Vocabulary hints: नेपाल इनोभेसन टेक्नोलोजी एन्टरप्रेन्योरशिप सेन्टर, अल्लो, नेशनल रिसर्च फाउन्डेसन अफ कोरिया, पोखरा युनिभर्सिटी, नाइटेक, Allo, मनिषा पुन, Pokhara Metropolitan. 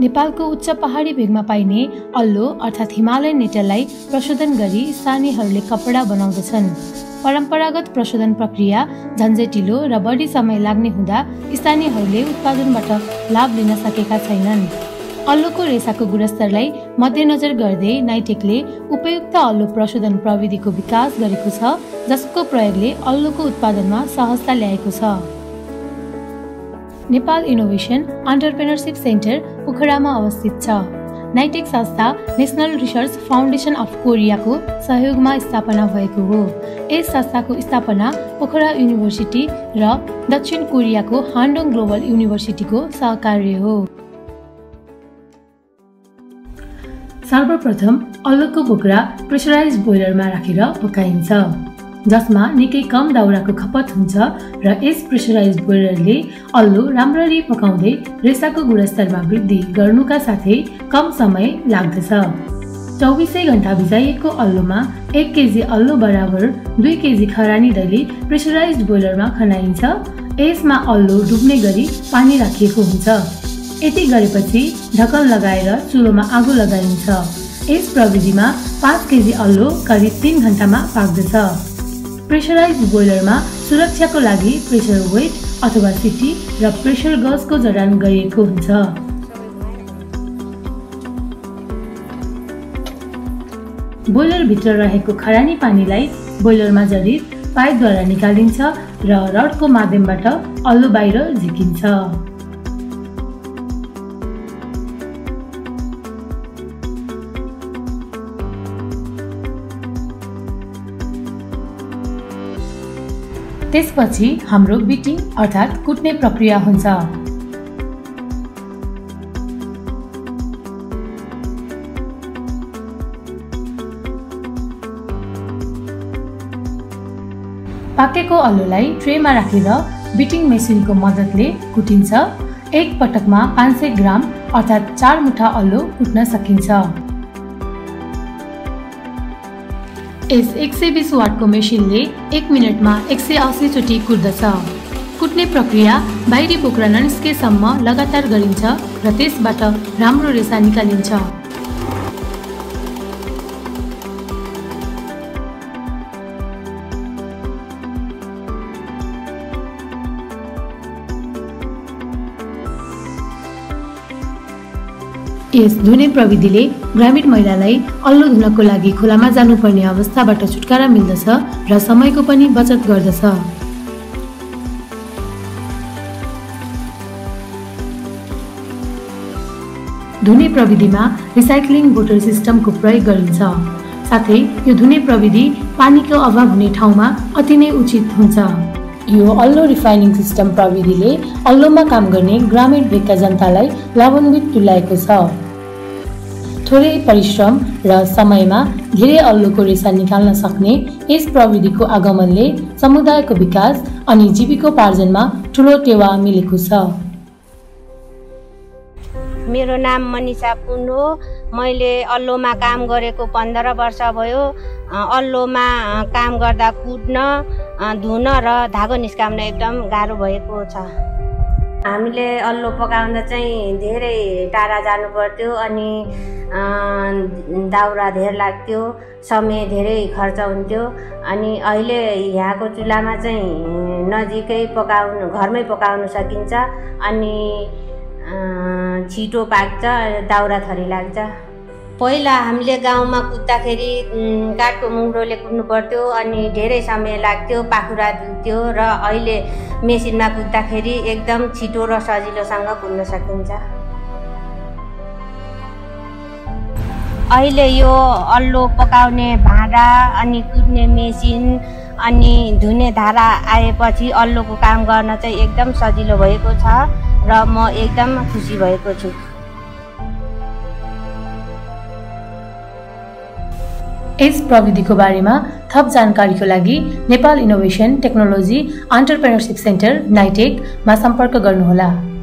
नेपालको उच्च पहाडी भेगमा पाइने अल्लो अर्थात हिमालयन नेटरलाई प्रशोधन गरी स्थानीयहरूले कपडा बनाउँदछन्। परम्परागत प्रशोधन प्रक्रिया झन्झै ढिलो र बढी समय लाग्ने हुँदा स्थानीयहरूले उत्पादनबाट लाभ लिन सकेका छैनन्। अल्लोको रेसाको गुणस्तरलाई मध्यनजर गर्दै नाइटेकले उपयुक्त अल्लो प्रशोधन प्रविधिको विकास गरेको छ, जसको प्रयोगले अल्लोको उत्पादनमा सहजता ल्याएको छ। नेपाल इनोभेसन एन्टरप्रेन्योरशिप सेन्टर पोखरामा अवस्थित छ। नाइटेक संस्था नेशनल रिसर्च फाउन्डेसन अफ कोरियाको सहयोगमा स्थापना भएको हो। यस संस्थाको स्थापना पोखरा युनिभर्सिटी र दक्षिण कोरियाको हान्डोङ ग्लोबल युनिभर्सिटीको सहकार्य हो। सर्वप्रथम अल्लोको बोक्रा प्रेसराइज बोइलरमा राखेर पकाइन्छ, जसमा निकै कम दाउराको खपत हुन्छ र यस प्रेसराइज बोइलरले अल्लो राम्ररी पकाउँदै रेसाको गुणस्तरमा वृद्धि गर्नुका साथै कम समय लाग्दछ। 24 घण्टा भिजाइएको अल्लोमा 1 केजी अल्लो बराबर 2 केजी खरानी दही प्रेसराइज बोइलरमा खनाइन्छ। यसमा अल्लो डुब्ने गरी पानी राखिएको हुन्छ। यति गरेपछि ढकन लगाएर चुलोमा आगो लगाइन्छ। यस प्रविधिमा 5 केजी अल्लो करिब 3 घण्टामा पाक्दछ। प्रेसराइज बोइलरमा सुरक्षाको लागि प्रेसर वेट अथवा सिटी र प्रेसर गजको जडान गरिएको हुन्छ। बोइलरभित्र रहेको खरानी पानीलाई बोइलरमा जडित पाइपद्वारा निकालिन्छ र रडको माध्यमबाट अल्लो बाहिर झिकिन्छ। त्यसपछि हाम्रो बिटिङ अर्थात कुट्ने प्रक्रिया हुन्छ। पाकेको अल्लोलाई ट्रेमा राखेर बिटिङ मेसिनको मद्दतले कुटिन्छ। एक पटकमा 500 ग्राम अर्थात 4 मुठा अल्लो कुट्न सकिन्छ। यस 120 वाटको मेसिनले 1 मिनटमा 180 चोटि कुट्दछ। कुट्ने प्रक्रिया बाहिरी बोक्रा ननिस्केसम्म लगातार गरिन्छ र त्यसबाट राम्रो रेसा निकालिन्छ। यस धुने प्रविधिले ग्रामीण महिलालाई अल्लो धुनको लागि खोलामा जानुपर्ने अवस्थाबाट छुटकारा मिल्दछ र समयको पनि बचत गर्दछ। धुने प्रविधिमा रिसाइक्लिङ बोतल सिस्टमको प्रयोग गरिन्छ। साथै यो धुने प्रविधि पानीको अभाव हुने ठाउँमा अति नै उचित हुन्छ। यो अल्लो रिफाइनिङ सिस्टम प्रविधिले अल्लोमा काम गर्ने ग्रामीण भेगका जनतालाई लाभान्वित तुल्याएको छ। थोरै परिश्रम र समयमा धेरै अल्लोको रेसा निकाल्न सक्ने यस प्रविधिको आगमनले समुदायको विकास अनि जीविकोपार्जनमा ठूलो टेवा मिलेको छ। मेरो नाम मनिषा पुन हो। मैले अल्लोमा काम गरेको 15 वर्ष भयो। अल्लोमा काम गर्दा कुट्न, धुन र धागो निस्काउन एकदम गाह्रो भएको छ। हामीले अल्लो पकाउँदा चाहिँ धेरै टाढा जानु पर्थ्यो अनि दाउरा धेरै लाग्थ्यो, समय धेरै खर्च हुन्थ्यो। अनि अहिले यहाँको चुल्हामा चाहिँ नजिकै घरमै पकाउन सकिन्छ अनि छिटो पाक्छ, दाउरा थरी लाग्छ। पहिला हामीले गाउँमा कुट्दाखेरि काठको मुङ्रोले कुट्नु पर्थ्यो अनि धेरै समय लाग्थ्यो, पाखुरा दुख्थ्यो र अहिले मेसिनमा कुट्दाखेरि एकदम छिटो र सजिलोसँग कुट्न सकिन्छ। अहिले यो अल्लो पकाउने भाँडा अनि कुट्ने मेसिन अनि धुने धारा आएपछि अल्लोको काम गर्न चाहिँ एकदम सजिलो भएको छ र म एकदम खुसी भएको छु। यस प्रविधिको बारेमा थप जानकारीको लागि नेपाल इनोभेसन टेक्नोलोजी एन्टरप्रेन्योरशिप सेन्टर नाइटेकमा सम्पर्क गर्नुहोला।